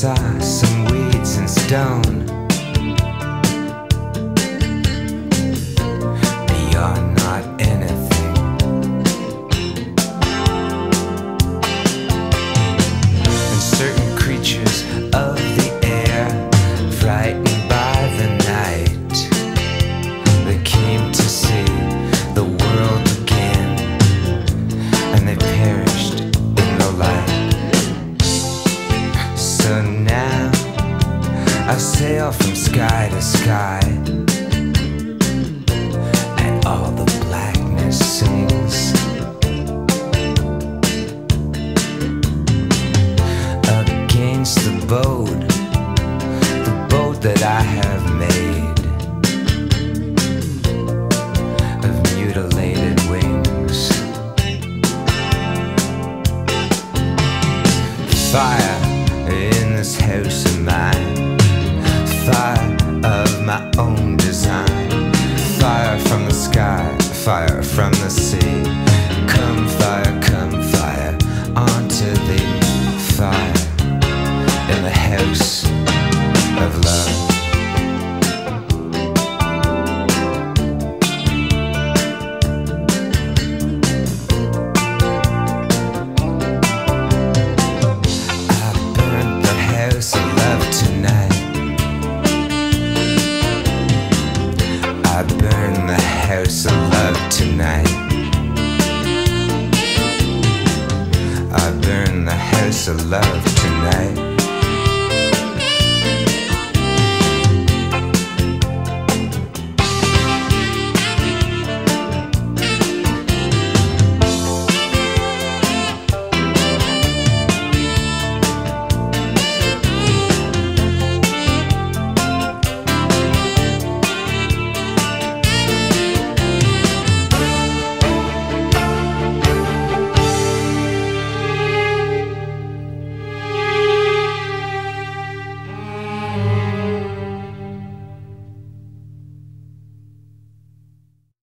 saw some weeds and stone. You're not anything. And certain creatures of the air, frightened by the night, they came to see the world again, and they perished in the light. So now I sail from sky to sky, all the blackness sings against the boat that I have made of mutilated wings. Fire in this house of mine, fire of my own design. Fire from the sky, fire from the sea. Come fire, onto the fire in the house of love. I burned the house of love tonight. I burn the house of love tonight. I burn the house of love tonight.